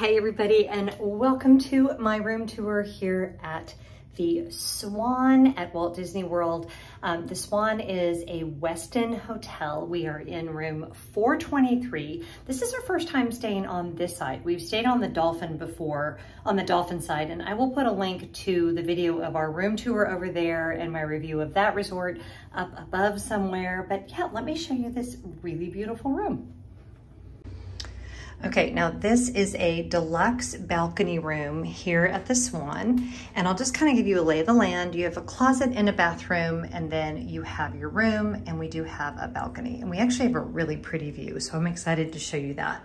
Hi everybody, and welcome to my room tour here at the Swan at Walt Disney World. The Swan is a Westin hotel. We are in room 423. This is our first time staying on this side. We've stayed on the Dolphin before, on the Dolphin side, and I will put a link to the video of our room tour over there and my review of that resort up above somewhere. But yeah, let me show you this really beautiful room. Okay, now this is a deluxe balcony room here at the Swan, and I'll just kind of give you a lay of the land. You have a closet and a bathroom, and then you have your room, and we do have a balcony, and we actually have a really pretty view, so I'm excited to show you that.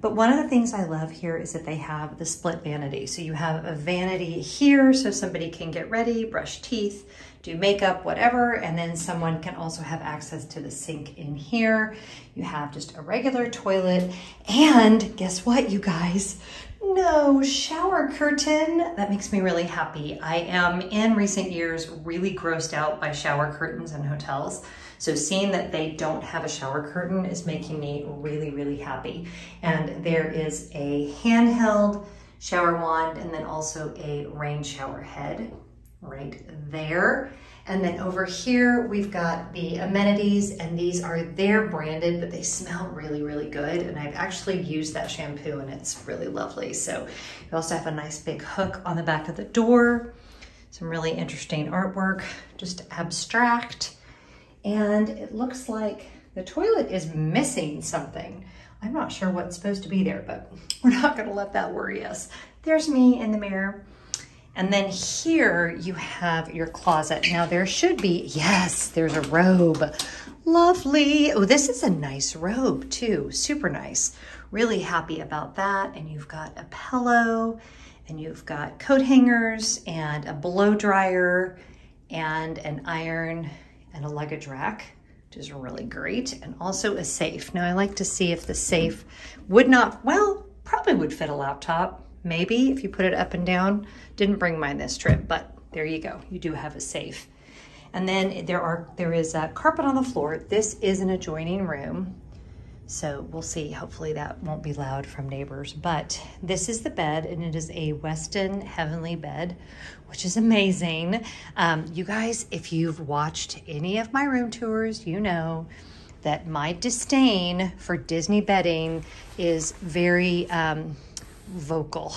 But one of the things I love here is that they have the split vanity. So you have a vanity here so somebody can get ready, brush teeth, do makeup, whatever, and then someone can also have access to the sink in here. You have just a regular toilet, and guess what, you guys? No shower curtain. That makes me really happy. I am, in recent years, really grossed out by shower curtains in hotels. So seeing that they don't have a shower curtain is making me really, really happy. And there is a handheld shower wand and then also a rain shower head right there. And then over here, we've got the amenities, and these are their branded, but they smell really, really good. And I've actually used that shampoo and it's really lovely. So you also have a nice big hook on the back of the door, some really interesting artwork, just abstract. And it looks like the toilet is missing something. I'm not sure what's supposed to be there, but we're not gonna let that worry us. There's me in the mirror. And then here you have your closet. Now there should be, yes, there's a robe. Lovely. Oh, this is a nice robe too. Super nice. Really happy about that. And you've got a pillow, and you've got coat hangers, and a blow dryer, and an iron, and a luggage rack, which is really great. And also a safe. Now I like to see if the safe would not, well, probably would fit a laptop. Maybe if you put it up and down. Didn't bring mine this trip, but there you go. You do have a safe. And then there is a carpet on the floor. This is an adjoining room, so we'll see. Hopefully that won't be loud from neighbors. But this is the bed, and it is a Westin Heavenly bed, which is amazing. You guys, if you've watched any of my room tours, you know that my disdain for Disney bedding is very vocal.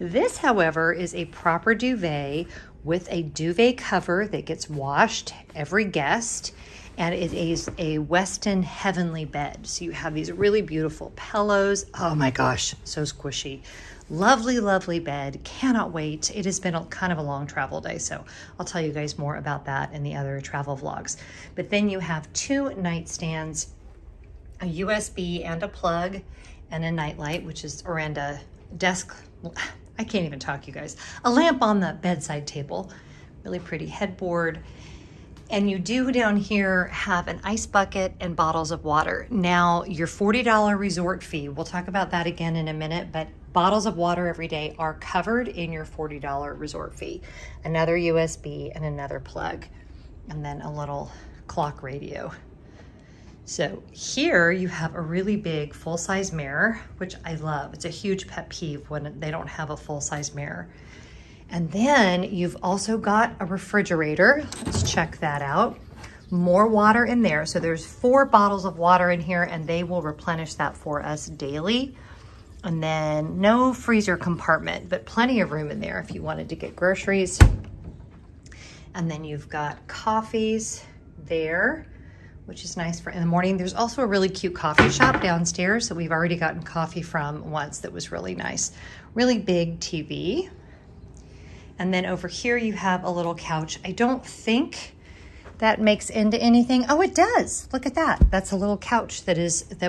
This, however, is a proper duvet with a duvet cover that gets washed every guest, and it is a Westin Heavenly bed. So you have these really beautiful pillows. Oh my gosh, so squishy. Lovely, lovely bed. Cannot wait. It has been kind of a long travel day, so I'll tell you guys more about that in the other travel vlogs. But then you have two nightstands, a USB and a plug, and a nightlight, which is Oranda desk. I can't even talk, you guys. A lamp on the bedside table, really pretty headboard. And you do down here have an ice bucket and bottles of water. Now your $40 resort fee, we'll talk about that again in a minute, but bottles of water every day are covered in your $40 resort fee. Another USB and another plug, and then a little clock radio. So here you have a really big full-size mirror, which I love. It's a huge pet peeve when they don't have a full-size mirror. And then you've also got a refrigerator. Let's check that out. More water in there. So there's 4 bottles of water in here, and they will replenish that for us daily. And then no freezer compartment, but plenty of room in there if you wanted to get groceries. And then you've got coffees there, which is nice for in the morning. There's also a really cute coffee shop downstairs that we've already gotten coffee from once that was really nice. Really big TV. And then over here you have a little couch. I don't think that makes into anything. Oh, it does. Look at that. That's a little couch that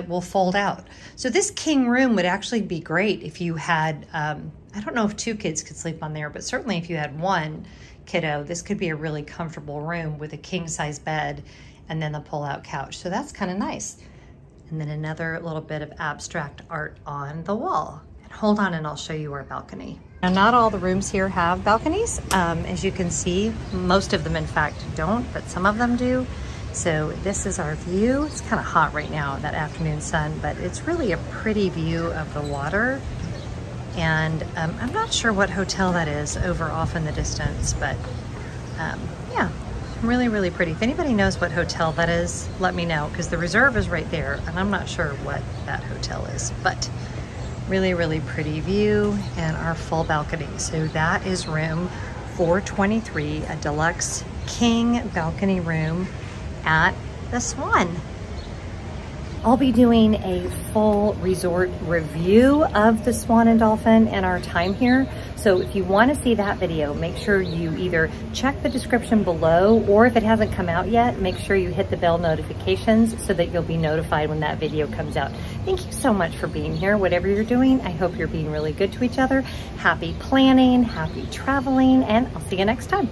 will fold out. So this king room would actually be great if you had, I don't know if 2 kids could sleep on there, but certainly if you had 1 kiddo, this could be a really comfortable room with a king-size bed and then the pull-out couch. So that's kind of nice. And then another little bit of abstract art on the wall. And hold on, and I'll show you our balcony. Now, not all the rooms here have balconies. As you can see, most of them, in fact, don't, but some of them do. So this is our view. It's kind of hot right now, that afternoon sun, but it's really a pretty view of the water. And I'm not sure what hotel that is over off in the distance, but yeah, really, really pretty. If anybody knows what hotel that is, let me know, because the Reserve is right there and I'm not sure what that hotel is, but really, really pretty view and our full balcony. So that is room 423, a deluxe king balcony room at the Swan. I'll be doing a full resort review of the Swan and Dolphin and our time here. So if you want to see that video, make sure you either check the description below, or if it hasn't come out yet, make sure you hit the bell notifications so that you'll be notified when that video comes out. Thank you so much for being here. Whatever you're doing, I hope you're being really good to each other. Happy planning, happy traveling, and I'll see you next time.